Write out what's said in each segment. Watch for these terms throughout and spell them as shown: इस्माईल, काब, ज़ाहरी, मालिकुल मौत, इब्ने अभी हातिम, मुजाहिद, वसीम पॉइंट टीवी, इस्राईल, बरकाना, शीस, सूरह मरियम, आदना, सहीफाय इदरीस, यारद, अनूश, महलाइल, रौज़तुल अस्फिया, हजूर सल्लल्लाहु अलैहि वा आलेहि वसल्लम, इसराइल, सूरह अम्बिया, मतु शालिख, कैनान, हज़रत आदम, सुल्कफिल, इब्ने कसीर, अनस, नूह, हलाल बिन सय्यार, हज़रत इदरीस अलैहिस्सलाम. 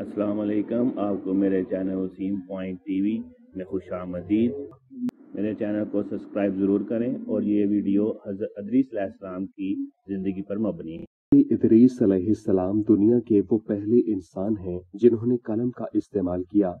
अस्सलाम वालेकुम, आपको मेरे चैनल वसीम पॉइंट टीवी में खुशामदीद। मेरे चैनल को सब्सक्राइब ज़रूर करें। और ये वीडियो हज़रत इदरीस अलैहिस्सलाम की ज़िंदगी पर मबनी है। इदरीस अलैहिस्सलाम दुनिया के वो पहले इंसान हैं जिन्होंने कलम का इस्तेमाल किया।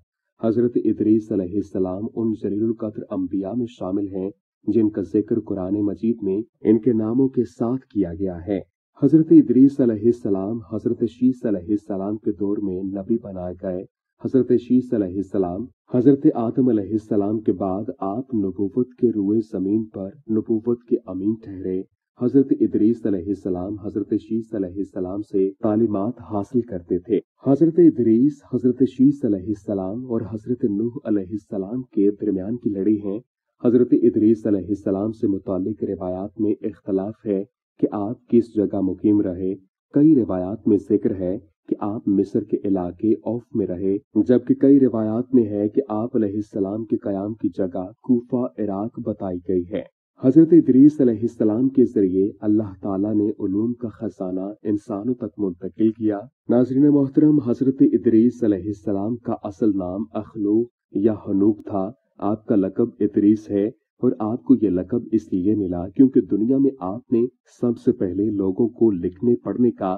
हज़रत इदरीस अलैहिस्सलाम उन जलीलुल क़द्र अम्बिया में शामिल हैं जिनका जिक्र कुरान मजीद में इनके नामों के साथ किया गया है। हज़रत इदरीस अलैहिस्सलाम हज़रत शीस अलैहिस्सलाम के दौर में नबी बनाए गए। हज़रत शीस अलैहिस्सलाम हज़रत आदम अलैहिस्सलाम के बाद आप नबूवत के रूए ज़मीन पर नबूवत के अमीन ठहरे। हज़रत इदरीस अलैहिस्सलाम हज़रत शीस अलैहिस्सलाम से तालीमात हासिल करते थे। हज़रत इदरीस हज़रत शीस अलैहिस्सलाम और हज़रत नूह अलैहिस्सलाम के दरमियान की लड़ी है। हज़रत इदरीस अलैहिस्सलाम से मुताल्लिक रिवायात में इख्तलाफ है कि आप किस जगह मुकीम रहे। कई रिवायात में जिक्र है कि आप मिस्र के इलाके औफ में रहे, जबकि कई रिवायात में है कि आप अलैहिस्सलाम के कयाम की जगह कूफा इराक बताई गई है। हज़रत इदरीस अलैहिस्सलाम के जरिए अल्लाह ताला ने उलूम का खजाना इंसानों तक मुंतकिल किया। नाज़रीन मोहतरम, हज़रत इदरीस अलैहिस्सलाम का असल नाम अखलूक या हनूक था। आपका लकब इदरीस है और आपको ये लकब इसलिए मिला क्योंकि दुनिया में आपने सबसे पहले लोगों को लिखने पढ़ने का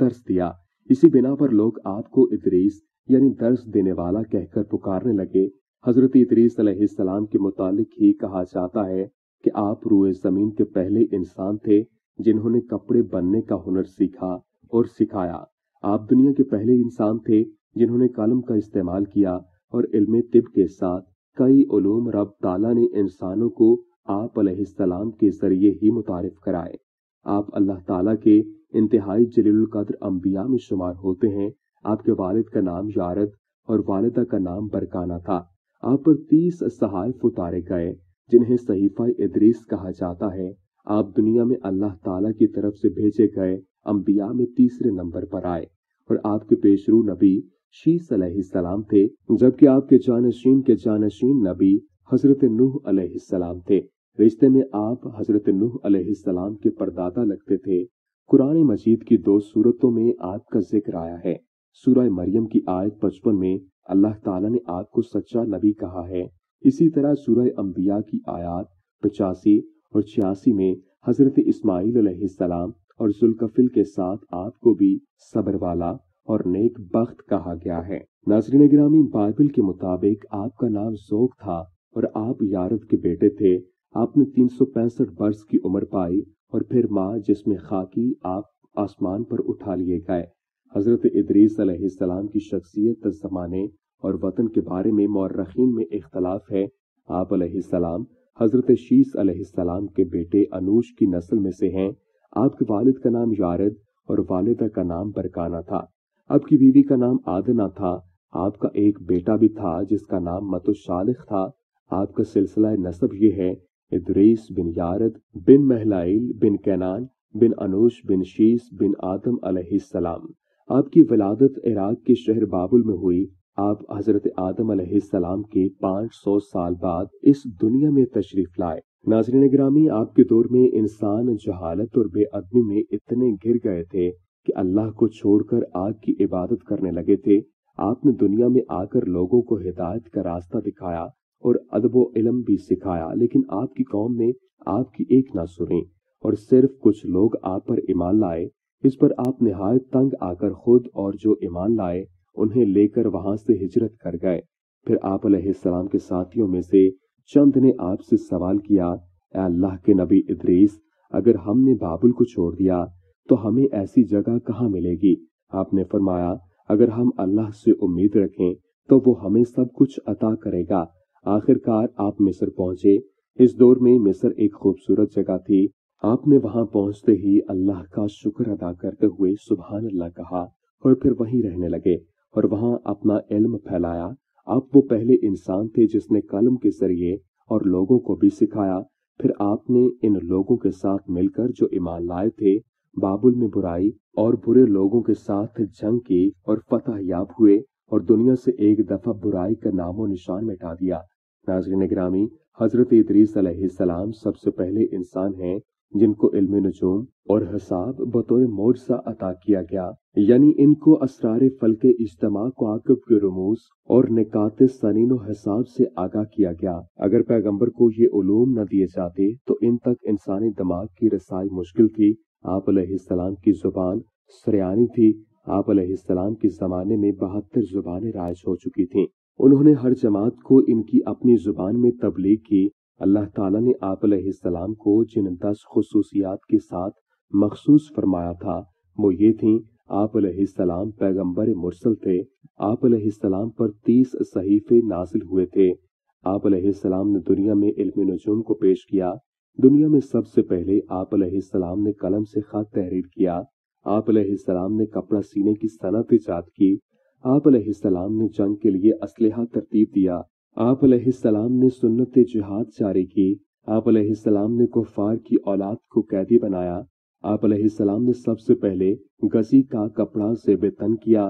दर्स दिया। इसी बिना पर लोग आपको इदरीस यानी दर्स देने वाला कहकर पुकारने लगे। हज़रत इदरीस अलैहिस्सलाम के मुतालिक ही कहा जाता है कि आप रूए ज़मीन के पहले इंसान थे जिन्होंने कपड़े बनने का हुनर सीखा और सिखाया। आप दुनिया के पहले इंसान थे जिन्होंने कलम का इस्तेमाल किया और इल्मे तिब के साथ कई उलूम रब ताला ने इंसानों को आप अलैहिस्सलाम के जरिए ही मुतारिफ कराए। आप अल्लाह ताला के इंतहाई जलीलुल क़द्र अम्बिया में शुमार होते हैं। आपके वालिद का नाम यारद और वालिदा का नाम बरकाना था। आप पर 30 सहाइफ उतारे गए जिन्हें सहीफाय इदरीस कहा जाता है। आप दुनिया में अल्लाह ताला की तरफ से भेजे गए अम्बिया में तीसरे नंबर पर आए और आपके पेशरू नबी शीस अलैहिस्सलाम थे, जबकि आपके जानशीन नबी हज़रत नूह अलैहिस्सलाम थे। रिश्ते में आप हज़रत नूह अलैहिस्सलाम के परदादा लगते थे। कुरान मजीद की 2 सूरतों में आपका जिक्र आया है। सूरह मरियम की आयत 55 में अल्लाह ताला ने आपको सच्चा नबी कहा है। इसी तरह सूरह अम्बिया की आयत 85 और 86 में हज़रत इस्माईल अलैहिस्सलाम और सुल्कफिल के साथ आपको भी सब्र वाला और नेक बख्त कहा गया है। नाज़रीन गिरामी, बाइबल के मुताबिक आपका नाम ज़ोक था और आप यारद के बेटे थे। आपने 365 वर्ष की उम्र पाई और फिर माँ जिसमें खाकी आप आसमान पर उठा लिए गए। हज़रत इदरीस अलैहिस्सलाम की शख्सियत, ज़माने और वतन के बारे में मौरखीन में इख्तलाफ है। आप अलैहिस्सलाम हज़रत शीस अलैहिस्सलाम के बेटे अनूश की नस्ल में से हैं। आपके वालिद का नाम यारद और वालिदा का नाम बरकाना था। आपकी बीवी का नाम आदना था। आपका एक बेटा भी था जिसका नाम मतु शालिख था। आपका सिलसिला नस्ब ये है: इदरीस बिन यारद बिन महलाइल बिन कैनान बिन अनूश बिन शीस बिन आदम अलैहिस्सलाम। आपकी विलादत इराक के शहर बाबुल में हुई। आप हज़रत आदम अलैहिस्सलाम के 500 साल बाद इस दुनिया में तशरीफ लाए। नाज़रीन गिरामी, आपके दौर में इंसान जहालत और बेअदबी में इतने गिर गए थे कि अल्लाह को छोड़कर आग की इबादत करने लगे थे। आपने दुनिया में आकर लोगों को हिदायत का रास्ता दिखाया और अदब व इल्म भी सिखाया, लेकिन आपकी कौम ने आपकी एक ना सुनी और सिर्फ कुछ लोग आप पर ईमान लाए। इस पर आप निहायत तंग आकर खुद और जो ईमान लाए उन्हें लेकर वहां से हिजरत कर गए। फिर आप अलैहिस्सलाम के साथियों में से चंद ने आपसे सवाल किया, ऐ अल्लाह के नबी इदरीस, अगर हमने बाबुल को छोड़ दिया तो हमें ऐसी जगह कहाँ मिलेगी? आपने फरमाया, अगर हम अल्लाह से उम्मीद रखें तो वो हमें सब कुछ अता करेगा। आखिरकार आप मिस्र पहुंचे। इस दौर में मिस्र एक खूबसूरत जगह थी। आपने वहां पहुंचते ही अल्लाह का शुक्र अदा करते हुए सुबहान अल्लाह कहा और फिर वहीं रहने लगे और वहां अपना इल्म फैलाया। आप वो पहले इंसान थे जिसने कलम के जरिए और लोगों को भी सिखाया। फिर आपने इन लोगों के साथ मिलकर जो ईमान लाए थे बाबुल में बुराई और बुरे लोगों के साथ जंग की और फतह याब हुए और दुनिया से एक दफा बुराई का नामो निशान मिटा दिया। नाज़रीन-ए-गिरामी, हज़रत इदरीस अलैहिस्सलाम सबसे पहले इंसान हैं जिनको इल्म नजूम और हिसाब बतौर मौजज़ा अता किया गया, यानी इनको असरार फल्क इज्तमा को आकब के रमूज और निकात सनीन और हिसाब से आगाह किया गया। अगर पैगम्बर को ये उलूम न दिए जाते तो इन तक इंसानी दिमाग की रसाई मुश्किल थी। आप अलैहिस्सलाम की जुबान सरायानी थी। आप अलैहिस्सलाम के जमाने में 72 जुबानें राइज हो चुकी थीं। उन्होंने हर जमात को इनकी अपनी जुबान में तबलीग की। अल्लाह ताला ने आप अलैहिस्सलाम को जिन 10 खुसूसियात के साथ मखसूस फरमाया था वो ये थीं। आप अलैहिस्सलाम पैगम्बर मुरसल थे। आप अलैहिस्सलाम पर 30 सहीफे नाजिल हुए थे। आप अलैहिस्सलाम ने दुनिया में इल्म नजूम को पेश किया। दुनिया में सबसे पहले आप अलैहिस्सलाम ने कलम से खत तहरीर किया। आप अलैहिस्सलाम ने कपड़ा सीने की सनत ईजाद की। आप अलैहिस्सलाम ने जंग के लिए असलहा तरतीब दिया। आप अलैहिस्सलाम ने सुन्नत जिहाद जारी की। आप अलैहिस्सलाम ने कुफार की औलाद को कैदी बनाया। आप अलैहिस्सलाम ने सबसे पहले गजी का कपड़ा ज़ेब-ए-तन किया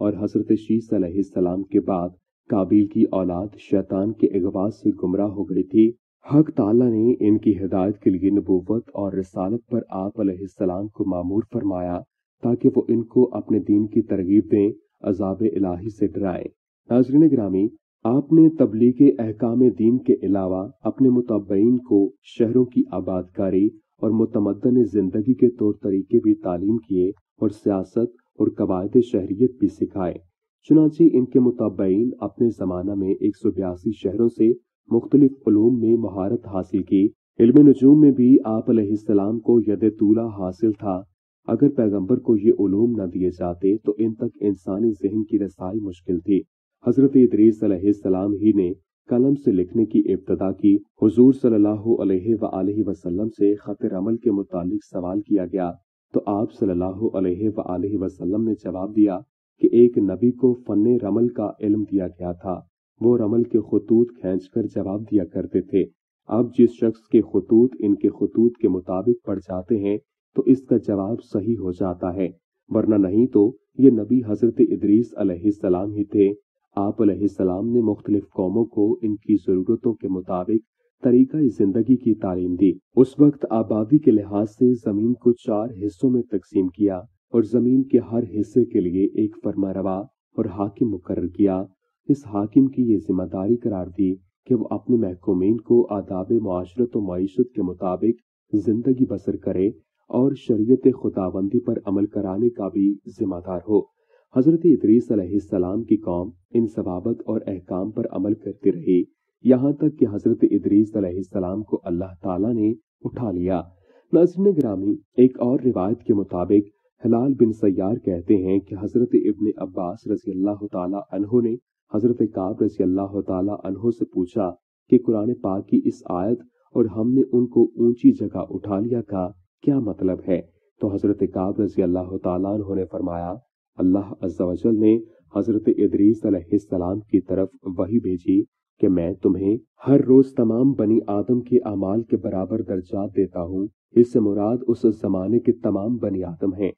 और हज़रत शीस अलैहिस्सलाम के बाद काबिल की औलाद शैतान के अगवा से गुमराह हो गई थी। हक ताला ने इनकी हिदायत के लिए नबूवत और रिसालत पर आप अलैहिस्सलाम को मामूर फरमाया ताकि वो इनको अपने दीन की तरगीब दें, अजाब इलाही से डराएं। नाज़रीन ग्रामी, आपने तबलीग अहकाम दीन के अलावा अपने मुतबईन को शहरों की आबादकारी और मुतमद्दन जिंदगी के तौर तरीके भी तालीम किए और सियासत और कवायद शहरियत भी सिखाए। चुनांचे इनके मुतबईन अपने जमाना में 182 शहरों से मुख्तलिफ उलूम में महारत हासिल की। इल्म नजूम में भी आप अलैहिस्सलाम को यदे तूला हासिल था। अगर पैगम्बर को ये उलूम न दिए जाते तो इन तक इंसानी जहन की रसाई मुश्किल थी। हज़रत इदरीस अलैहिस्सलाम ही ने कलम से लिखने की इब्तदा की। हजूर सल्लल्लाहु अलैहि वा आलेहि वसल्लम से खत अमल के मुतालिक सवाल किया गया तो आप सल्लल्लाहु अलैहि वा आलेहि वसल्लम ने जवाब दिया कि एक नबी को फन रमल का इल्म दिया गया था। वो रमल के खतूत खींचकर जवाब दिया करते थे। अब जिस शख्स के खतूत इनके खतूत के मुताबिक पड़ जाते हैं तो इसका जवाब सही हो जाता है, वरना नहीं तो ये नबी हज़रत इदरीस अलैहिस्सलाम ही थे। आप अलैहिस्सलाम ने मुख्तलिफ कौमों को इनकी ज़रूरतों के मुताबिक तरीका ज़िंदगी की तालीम दी। उस वक्त आबादी के लिहाज से ज़मीन को 4 हिस्सों में तकसीम किया और ज़मीन के हर हिस्से के लिए एक फरमारवा और हाकिम मुकर्रर किया। इस हाकिम की ये जिम्मेदारी करार दी कि वो अपने महकूमीन को आदाब मुआशरत और मईशत के मुताबिक जिंदगी बसर करे और शरीयत खुदाबंदी पर अमल कराने का भी जिम्मेदार हो। हज़रत इदरीस अलैहिस्सलाम की कौम इन सवाबत और अहकाम पर अमल करती रही, यहाँ तक कि हज़रत इदरीस अलैहिस्सलाम को अल्लाह ताला ने उठा लिया। नाज़रीन ग्रामी, एक और रिवायत के मुताबिक हलाल बिन सय्यार कहते हैं कि हजरत इब्ने अब्बास रज़ियल्लाहु ताला अन्हु ने हज़रत काब रज़ियल्लाहु ताला अन्हो से पूछा कि कुरान पाक की इस आयत और हमने उनको ऊंची जगह उठा लिया का क्या मतलब है? तो हज़रत काब रज़ियल्लाहु ताला अन्हो ने फरमाया, अल्लाह अज़्ज़ा वजल ने हज़रत इदरीस अलैहिस्सलाम की तरफ वही भेजी कि मैं तुम्हें हर रोज तमाम बनी आदम के अमाल के बराबर दर्जात देता हूँ। इससे मुराद उस जमाने के तमाम बनी आदम है।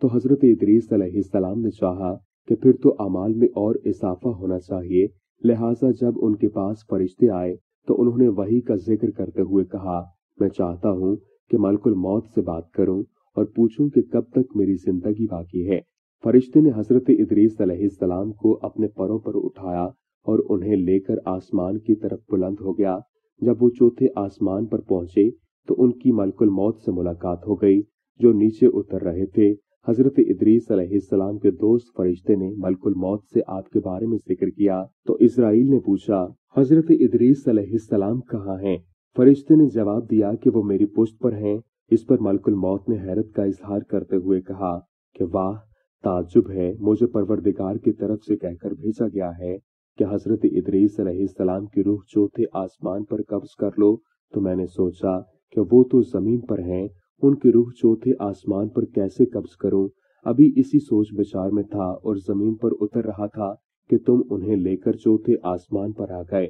तो हज़रत इदरीस अलैहिस्सलाम ने चाहा कि फिर तो अमाल में और इजाफा होना चाहिए, लिहाजा जब उनके पास फरिश्ते आए तो उन्होंने वही का जिक्र करते हुए कहा, मैं चाहता हूँ कि मालिकुल मौत से बात करूँ और पूछूँ कि कब तक मेरी जिंदगी बाकी है। फरिश्ते ने हज़रत इदरीस अलैहिस्सलाम को अपने परों पर उठाया और उन्हें लेकर आसमान की तरफ बुलंद हो गया। जब वो चौथे आसमान पर पहुंचे तो उनकी मालिकुल मौत से मुलाकात हो गई जो नीचे उतर रहे थे। हज़रत इदरीस अलैहिस्सलाम के दोस्त फरिश्ते ने मलकुल मौत से आपके बारे में जिक्र किया तो इसराइल ने पूछा, हज़रत इदरीस अलैहिस्सलाम कहाँ हैं? फरिश्ते ने जवाब दिया कि वो मेरी पुश्त पर हैं। इस पर मलकुल मौत ने हैरत का इजहार करते हुए कहा कि वाह, ताज्जुब है, मुझे परवरदिगार की तरफ से कहकर भेजा गया है कि हज़रत इदरीस अलैहिस्सलाम की रूह चौथे आसमान पर कब्ज कर लो, तो मैंने सोचा कि वो तो जमीन पर हैं, उनकी रूह चौथे आसमान पर कैसे कब्ज करूं। अभी इसी सोच विचार में था और जमीन पर उतर रहा था कि तुम उन्हें लेकर चौथे आसमान पर आ गए।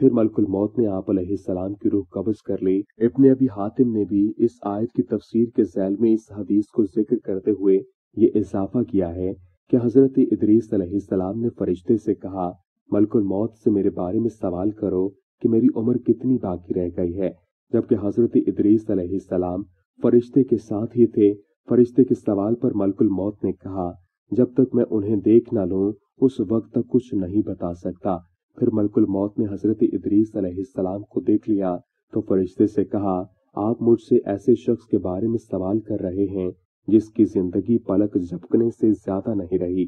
फिर मलकुल मौत ने आप अलैहिस्सलाम की रूह कब्ज कर ली। इब्ने अभी हातिम ने भी इस आयत की तफसीर के ज़ैल में इस हदीस को जिक्र करते हुए ये इजाफा किया है कि हज़रत इदरीस अलैहिस्सलाम ने फरिश्ते से कहा, मलकुल मौत से मेरे बारे में सवाल करो कि मेरी उम्र कितनी बाकी रह गई है, जबकि हज़रत इदरीस अलैहिस्सलाम फरिश्ते के साथ ही थे। फरिश्ते के सवाल पर मालिकुल मौत ने कहा, जब तक मैं उन्हें देख ना लूं उस वक्त तक कुछ नहीं बता सकता। फिर मालिकुल मौत ने हज़रत इदरीस अलैहिस्सलाम को देख लिया तो फरिश्ते से कहा, आप मुझसे ऐसे शख्स के बारे में सवाल कर रहे हैं जिसकी जिंदगी पलक झपकने से ज्यादा नहीं रही।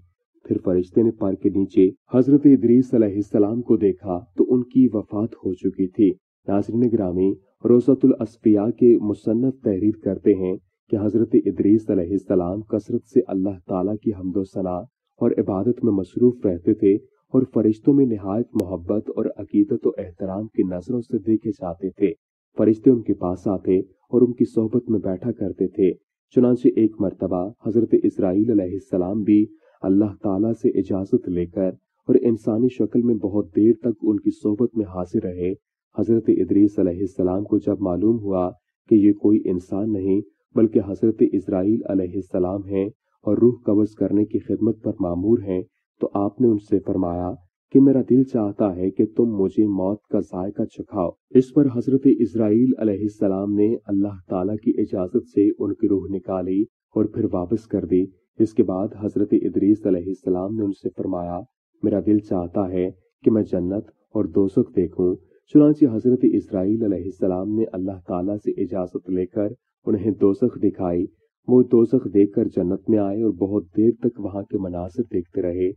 फिर फरिश्ते ने पार के नीचे हज़रत इदरीस अलैहिस्सलाम को देखा तो उनकी वफात हो चुकी थी। नाज़रीन गिरामी, रौज़तुल अस्फिया के मुसन्नफ़ तहरीर करते हैं कि हज़रत इदरीस अलैहिस्सलाम कसरत से अल्लाह ताला की हम्दो सना और इबादत में मसरूफ रहते थे और फरिश्तों में निहायत मोहब्बत और अकीदत और एहतराम की नजरों से देखे जाते थे। फरिश्ते उनके पास आते और उनकी सोहबत में बैठा करते थे। चुनांचे एक मरतबा हज़रत इसराइल अलैहिस्सलाम भी अल्लाह ताला से इजाजत लेकर और इंसानी शक्ल में बहुत देर तक उनकी सोहबत में हाजिर रहे। हज़रत इदरीस अलैहिस्सलाम को जब मालूम हुआ कि ये कोई इंसान नहीं बल्कि हज़रत इसराइल अलैहिस्सलाम हैं और रूह कब्ज़ करने की खिदमत पर मामूर हैं, तो आपने उनसे फरमाया कि मेरा दिल चाहता है कि तुम मुझे मौत का जायका चखाओ। इस पर हज़रत इस्राईल अलैहिस्सलाम ने अल्लाह ताला की इजाजत से उनकी रूह निकाली और फिर वापस कर दी। इसके बाद हज़रत इदरीस अलैहिस्सलाम ने उनसे फरमाया, मेरा दिल चाहता है कि मैं जन्नत और दोजख देखूं। चुनांचे हज़रत इस्राईल अलैहिस्सलाम ने अल्लाह ताला से इजाजत लेकर उन्हें दोजख दिखाई। वो दोजख देखकर जन्नत में आए और बहुत देर तक वहाँ के मनाजिर देखते रहे।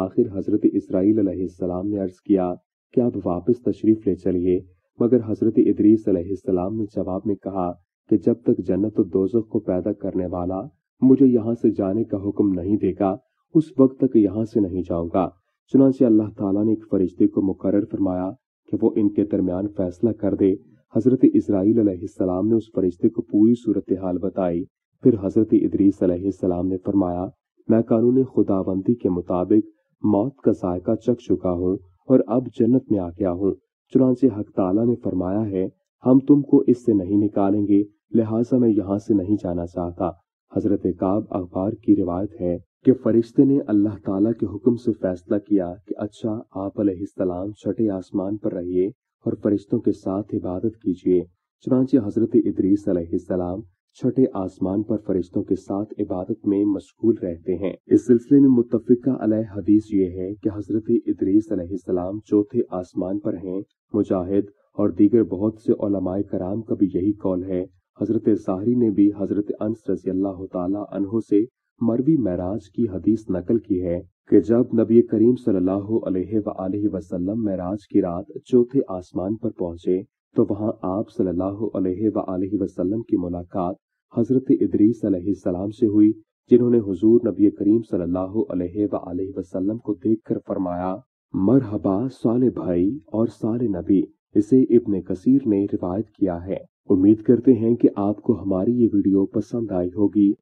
आखिर हज़रत इस्राईल अलैहिस्सलाम ने अर्ज किया कि आप वापस तशरीफ ले चलिए, मगर हज़रत इदरीस अलैहिस्सलाम ने जवाब में कहा कि जब तक जन्नत और दोजख को पैदा करने वाला मुझे यहाँ से जाने का हुक्म नहीं देगा उस वक्त तक यहाँ से नहीं जाऊँगा। चुनांचे अल्लाह ताला ने एक फरिश्ते को मुकर्रर फरमाया कि वो इनके दरमियान फैसला कर दे। हज़रत इस्राईल अलैहिस्सलाम ने उस फरिश्ते को पूरी सूरत हाल बताई। फिर हज़रत इदरीस अलैहिस्सलाम ने फरमाया, मैं कानून खुदावंदी के मुताबिक मौत का जायका चख चुका हूँ और अब जन्नत में आ गया हूँ। चुनांचे हक ताला ने फरमाया है, हम तुमको इससे नहीं निकालेंगे, लिहाजा मैं यहाँ से नहीं जाना चाहता। हज़रत काब अखबार की रिवायत है कि फरिश्ते ने अल्लाह ताला के हुक्म से फैसला किया कि अच्छा, आप अलैहिस्सलाम छठे आसमान पर रहिए और फरिश्तों के साथ इबादत कीजिए। चुनांचे हज़रत इदरीस अलैहिस्सलाम छठे आसमान पर फरिश्तों के साथ इबादत में मशगूल रहते हैं। इस सिलसिले में मुत्तफ़िक़ा अलैह हदीस ये है कि हज़रत इदरीस अलैहिस्सलाम चौथे आसमान पर हैं। मुजाहिद और दीगर बहुत से उलमाए कराम का भी यही कौल है। हज़रत ज़ाहरी ने भी हज़रत अनस रज़ियल्लाहु ताला अन्हो से मरवी मेराज की हदीस नकल की है कि जब नबी करीम सल्लल्लाहु अलैहि वा आलेहि मेराज की रात चौथे आसमान पर पहुँचे तो वहाँ आप सल्लल्लाहु अलैहि वसल्लम की मुलाकात हज़रत इदरीस अलैहिस्सलाम से हुई, जिन्होंने हुजूर नबी करीम सल्लल्लाहु अलैहि वसल्लम को देखकर फरमाया, मरहबा साले भाई और साले नबी। इसे इब्ने कसीर ने रिवायत किया है। उम्मीद करते हैं कि आपको हमारी ये वीडियो पसंद आई होगी।